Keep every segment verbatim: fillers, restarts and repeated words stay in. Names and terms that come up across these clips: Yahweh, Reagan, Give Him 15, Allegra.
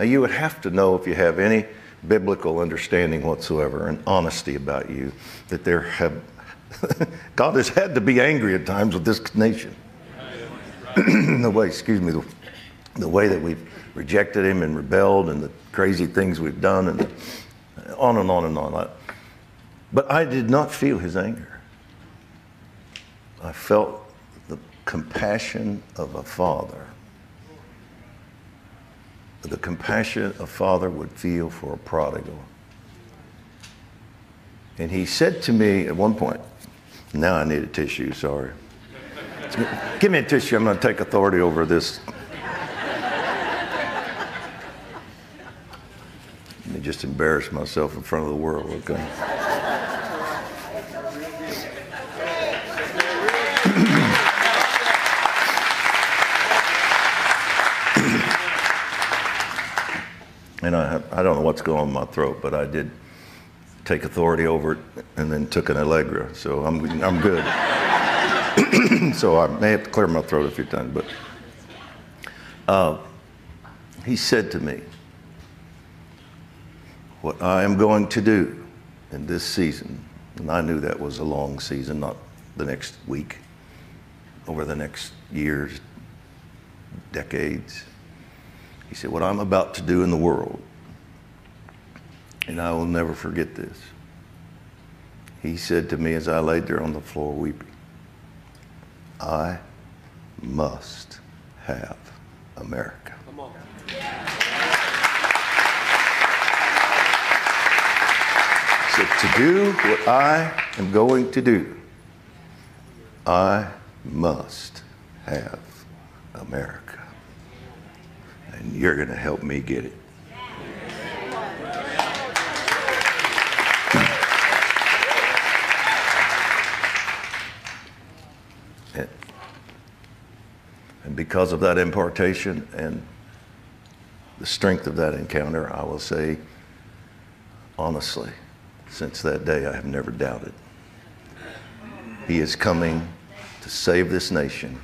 Now, you would have to know, if you have any biblical understanding whatsoever and honesty about you, that there have God has had to be angry at times with this nation. the way, excuse me, the, the way that we've rejected him and rebelled, and the crazy things we've done, and the, on and on and on. But I did not feel his anger. I felt the compassion of a father. The compassion a father would feel for a prodigal. And he said to me at one point, now I need a tissue, sorry. Give me a tissue, I'm going to take authority over this. Let me just embarrass myself in front of the world, okay? And I, I don't know what's going on in my throat, but I did take authority over it and then took an Allegra, so I'm, I'm good. So I may have to clear my throat a few times, but uh, he said to me, what I am going to do in this season, and I knew that was a long season, not the next week, over the next years, decades. He said, what I'm about to do in the world, and I will never forget this. He said to me as I laid there on the floor weeping, I must have America. Come on. So to do what I am going to do, I must have America. And you're going to help me get it. And, and because of that impartation and the strength of that encounter, I will say, honestly, since that day, I have never doubted. He is coming to save this nation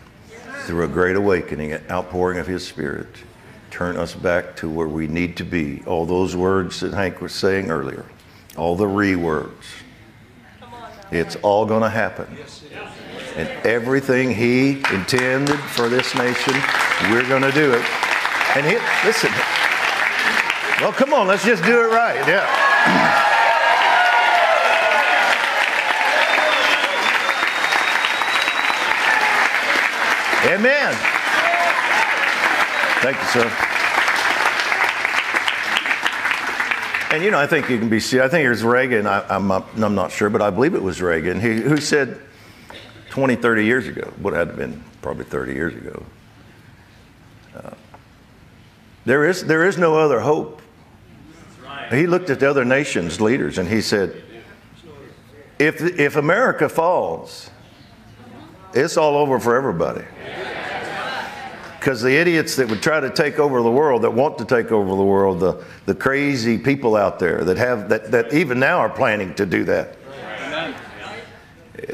through a great awakening, an outpouring of his Spirit. Turn us back to where we need to be. All those words that Hank was saying earlier, all the re-words. It's all going to happen. And everything he intended for this nation, we're going to do it. And he, listen, well, come on, let's just do it right. Yeah. Amen. Thank you, sir. And, you know, I think you can be see. I think it was Reagan. I, I'm, not, I'm not sure, but I believe it was Reagan he, who said twenty, thirty years ago, would have been probably thirty years ago, uh, there is, there is no other hope. He looked at the other nations' leaders and he said, if, if America falls, it's all over for everybody. Because the idiots that would try to take over the world, that want to take over the world, the, the crazy people out there that have that, that even now are planning to do that.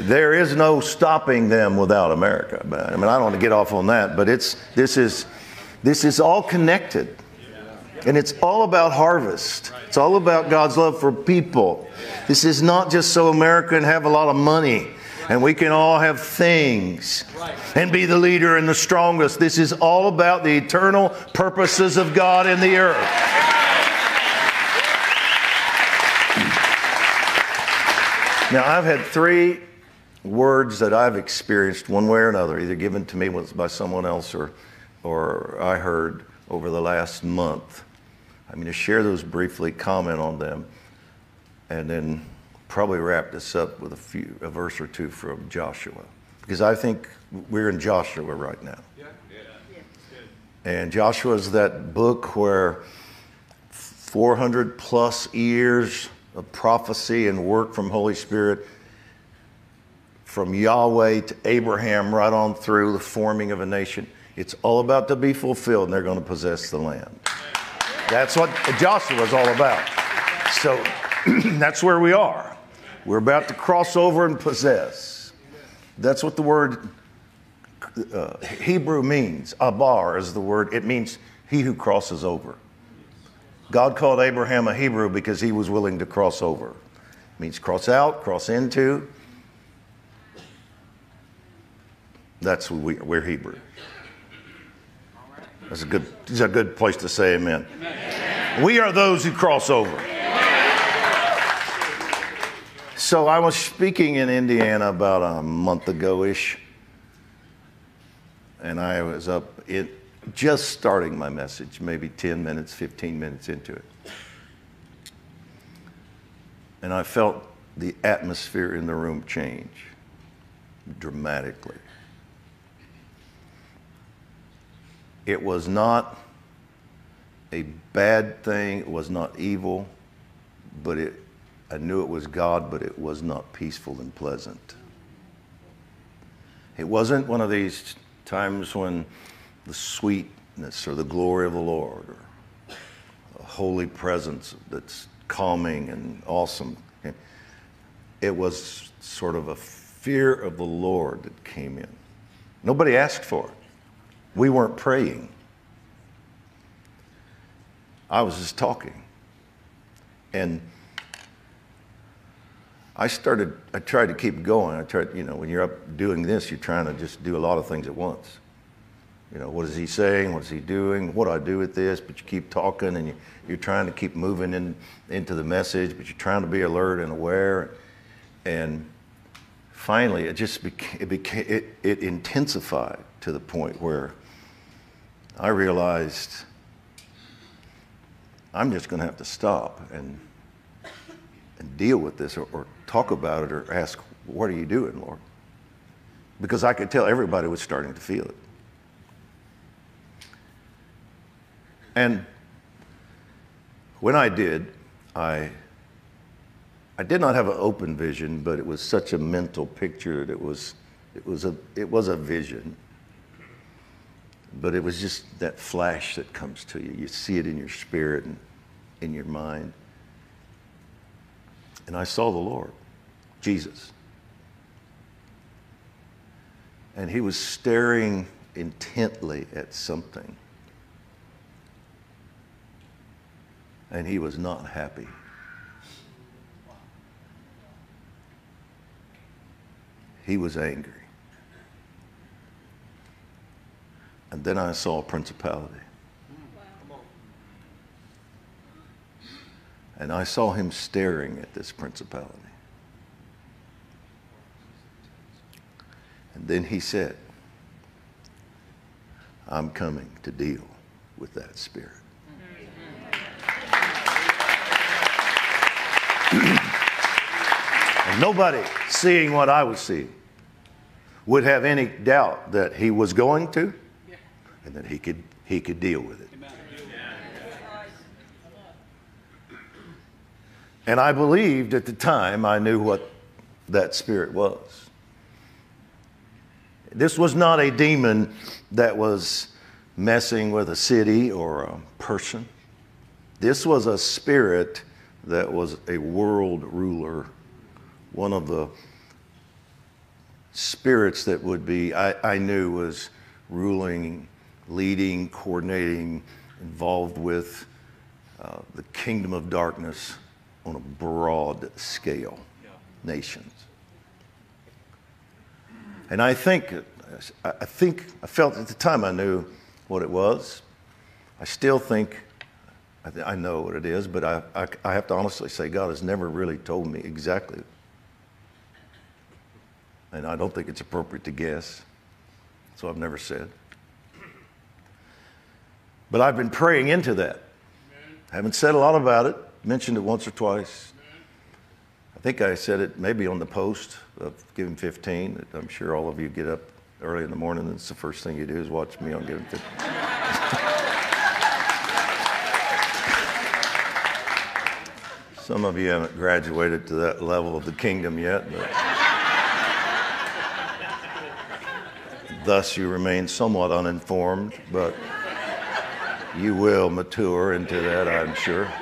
There is no stopping them without America. I mean, I don't want to get off on that, but it's this is this is all connected. And it's all about harvest. It's all about God's love for people. This is not just so America can have a lot of money. And we can all have things and be the leader and the strongest. This is all about the eternal purposes of God in the earth. Now, I've had three words that I've experienced one way or another, either given to me by someone else or, or I heard over the last month. I'm going to share those briefly, comment on them, and then probably wrap this up with a few, a verse or two from Joshua, because I think we're in Joshua right now. Yeah. Yeah. Yeah. And Joshua is that book where four hundred plus years of prophecy and work from Holy Spirit, from Yahweh to Abraham, right on through the forming of a nation. It's all about to be fulfilled, and they're going to possess the land. Yeah. That's what Joshua is all about. So that's where we are. We're about to cross over and possess. That's what the word uh, Hebrew means. Abar is the word. It means he who crosses over. God called Abraham a Hebrew because he was willing to cross over. It means cross out, cross into. That's what we, we're Hebrew. That's a good, that's a good place to say amen. Amen. We are those who cross over. Amen. So I was speaking in Indiana about a month ago-ish. And I was up, it, just starting my message, maybe ten minutes, fifteen minutes into it. And I felt the atmosphere in the room change dramatically. It was not a bad thing, it was not evil, but it, I knew it was God, but it was not peaceful and pleasant. It wasn't one of these times when the sweetness or the glory of the Lord or a holy presence that's calming and awesome. It was sort of a fear of the Lord that came in. Nobody asked for it. We weren't praying. I was just talking. And I started, I tried to keep going. I tried, you know, when you're up doing this, you're trying to just do a lot of things at once. You know, what is he saying? What is he doing? What do I do with this? But you keep talking and you, you're trying to keep moving in, into the message, but you're trying to be alert and aware. And finally, it just became, it, became, it, it intensified to the point where I realized I'm just going to have to stop and, and deal with this or, or talk about it or ask, what are you doing, Lord? Because I could tell everybody was starting to feel it. And when I did, I, I did not have an open vision, but it was such a mental picture that it was, it was a, it was a vision. But it was just that flash that comes to you. You see it in your spirit and in your mind. And I saw the Lord, Jesus. And he was staring intently at something. And he was not happy. He was angry. And then I saw a principality. And I saw him staring at this principality. And then he said, I'm coming to deal with that spirit. And nobody seeing what I was seeing would have any doubt that he was going to and that he could, he could deal with it. And I believed at the time I knew what that spirit was. This was not a demon that was messing with a city or a person. This was a spirit that was a world ruler, one of the spirits that would be, I, I knew was ruling, leading, coordinating, involved with uh, the kingdom of darkness on a broad scale, yeah. Nations. And I think, I think, I felt at the time I knew what it was. I still think I, th I know what it is, but I, I, I have to honestly say God has never really told me exactly. And I don't think it's appropriate to guess, so I've never said. But I've been praying into that. Amen. I haven't said a lot about it, mentioned it once or twice. Amen. I think I said it maybe on the post of Give Him fifteen. I'm sure all of you get up early in the morning, and it's the first thing you do is watch me on Give Him fifteen. Some of you haven't graduated to that level of the kingdom yet, but thus you remain somewhat uninformed, but you will mature into that, I'm sure.